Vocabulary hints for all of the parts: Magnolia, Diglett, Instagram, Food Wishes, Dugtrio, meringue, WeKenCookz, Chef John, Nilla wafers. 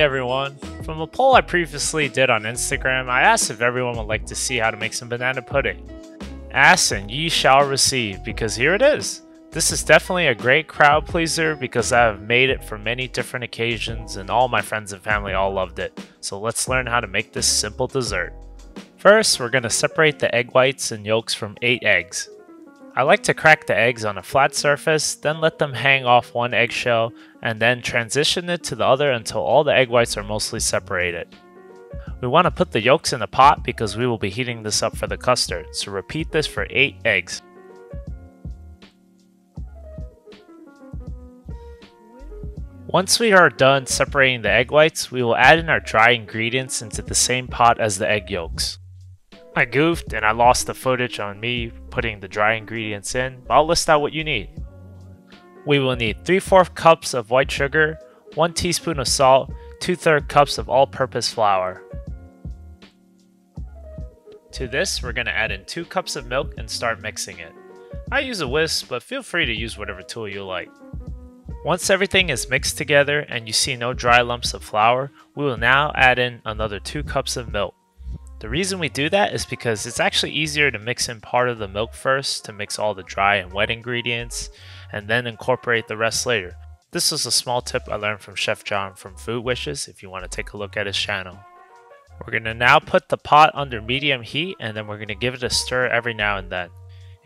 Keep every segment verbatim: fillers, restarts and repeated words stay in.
everyone. From a poll I previously did on Instagram, I asked if everyone would like to see how to make some banana pudding. Ask and ye shall receive, because here it is. This is definitely a great crowd pleaser because I have made it for many different occasions and all my friends and family all loved it. So let's learn how to make this simple dessert. First, we're going to separate the egg whites and yolks from eight eggs. I like to crack the eggs on a flat surface, then let them hang off one eggshell, and then transition it to the other until all the egg whites are mostly separated. We want to put the yolks in a pot because we will be heating this up for the custard, so repeat this for eight eggs. Once we are done separating the egg whites, we will add in our dry ingredients into the same pot as the egg yolks. I goofed and I lost the footage on me putting the dry ingredients in, but I'll list out what you need. We will need three fourths cups of white sugar, one teaspoon of salt, two thirds cups of all-purpose flour. To this, we're going to add in two cups of milk and start mixing it. I use a whisk, but feel free to use whatever tool you like. Once everything is mixed together and you see no dry lumps of flour, we will now add in another two cups of milk. The reason we do that is because it's actually easier to mix in part of the milk first to mix all the dry and wet ingredients and then incorporate the rest later. This was a small tip I learned from Chef John from Food Wishes if you want to take a look at his channel. We're going to now put the pot under medium heat and then we're going to give it a stir every now and then.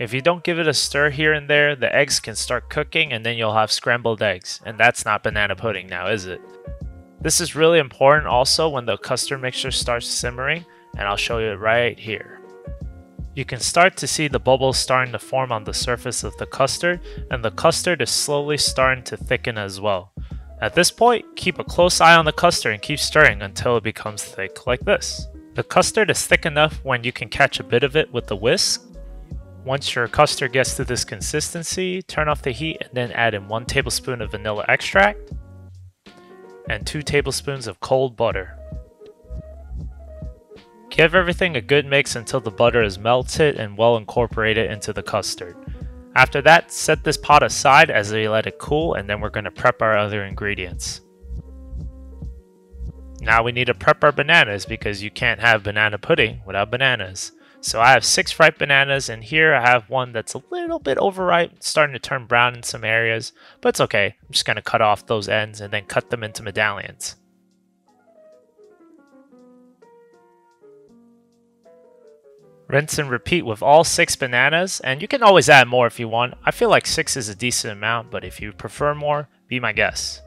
If you don't give it a stir here and there, the eggs can start cooking and then you'll have scrambled eggs, and that's not banana pudding now, is it? This is really important also when the custard mixture starts simmering, and I'll show you it right here. You can start to see the bubbles starting to form on the surface of the custard, and the custard is slowly starting to thicken as well. At this point, keep a close eye on the custard and keep stirring until it becomes thick like this. The custard is thick enough when you can catch a bit of it with the whisk. Once your custard gets to this consistency, turn off the heat and then add in one tablespoon of vanilla extract and two tablespoons of cold butter. Give everything a good mix until the butter is melted and well incorporated into the custard. After that, set this pot aside as we let it cool, and then we're going to prep our other ingredients. Now we need to prep our bananas because you can't have banana pudding without bananas. So I have six ripe bananas, and here I have one that's a little bit overripe, starting to turn brown in some areas, but it's okay. I'm just going to cut off those ends and then cut them into medallions. Rinse and repeat with all six bananas, and you can always add more if you want. I feel like six is a decent amount, but if you prefer more, be my guest.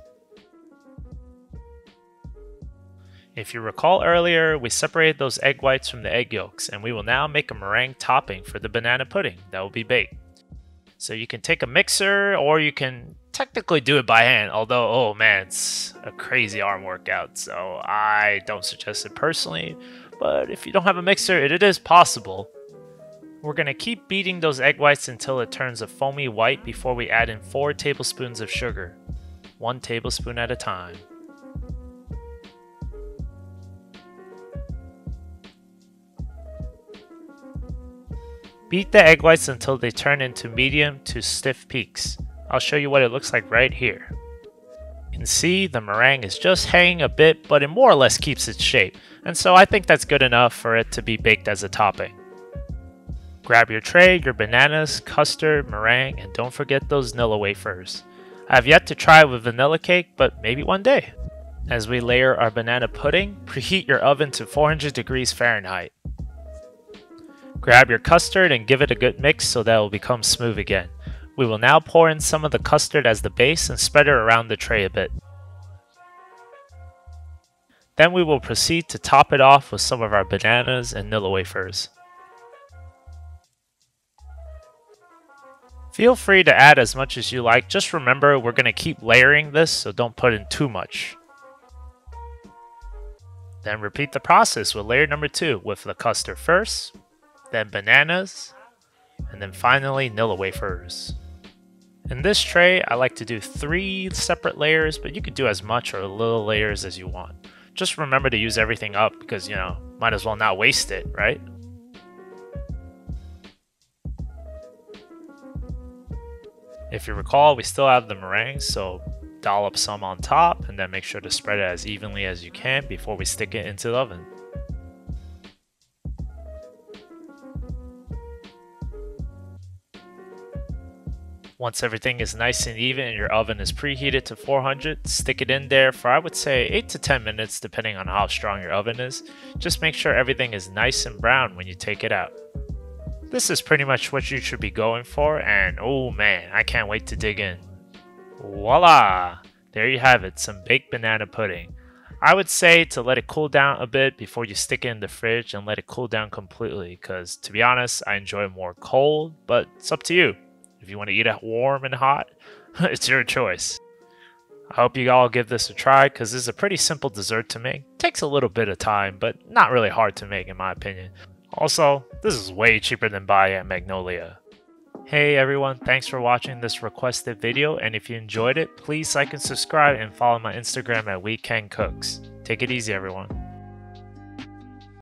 If you recall earlier, we separated those egg whites from the egg yolks, and we will now make a meringue topping for the banana pudding that will be baked. So you can take a mixer, or you can technically do it by hand, although, oh man, it's a crazy arm workout, so I don't suggest it personally. But if you don't have a mixer, it, it is possible. We're going to keep beating those egg whites until it turns a foamy white before we add in four tablespoons of sugar, one tablespoon at a time. Beat the egg whites until they turn into medium to stiff peaks. I'll show you what it looks like right here. You can see the meringue is just hanging a bit, but it more or less keeps its shape. And so I think that's good enough for it to be baked as a topping. Grab your tray, your bananas, custard, meringue, and don't forget those Nilla wafers. I have yet to try with vanilla cake, but maybe one day. As we layer our banana pudding, preheat your oven to four hundred degrees Fahrenheit. Grab your custard and give it a good mix so that it will become smooth again. We will now pour in some of the custard as the base and spread it around the tray a bit. Then we will proceed to top it off with some of our bananas and Nilla wafers. Feel free to add as much as you like, just remember we're going to keep layering this, so don't put in too much. Then repeat the process with layer number two, with the custard first, then bananas, and then finally Nilla wafers. In this tray, I like to do three separate layers, but you could do as much or little layers as you want. Just remember to use everything up because, you know, might as well not waste it, right? If you recall, we still have the meringue, so dollop some on top, and then make sure to spread it as evenly as you can before we stick it into the oven. Once everything is nice and even and your oven is preheated to four hundred, stick it in there for I would say eight to ten minutes depending on how strong your oven is. Just make sure everything is nice and brown when you take it out. This is pretty much what you should be going for, and oh man, I can't wait to dig in. Voila! There you have it, some baked banana pudding. I would say to let it cool down a bit before you stick it in the fridge and let it cool down completely, because to be honest, I enjoy more cold, but it's up to you. If you want to eat it warm and hot, it's your choice. I hope you all give this a try because this is a pretty simple dessert to make. It takes a little bit of time, but not really hard to make in my opinion. Also, this is way cheaper than buying at Magnolia. Hey everyone, thanks for watching this requested video, and if you enjoyed it, please like and subscribe and follow my Instagram at WeKenCookz. Take it easy everyone.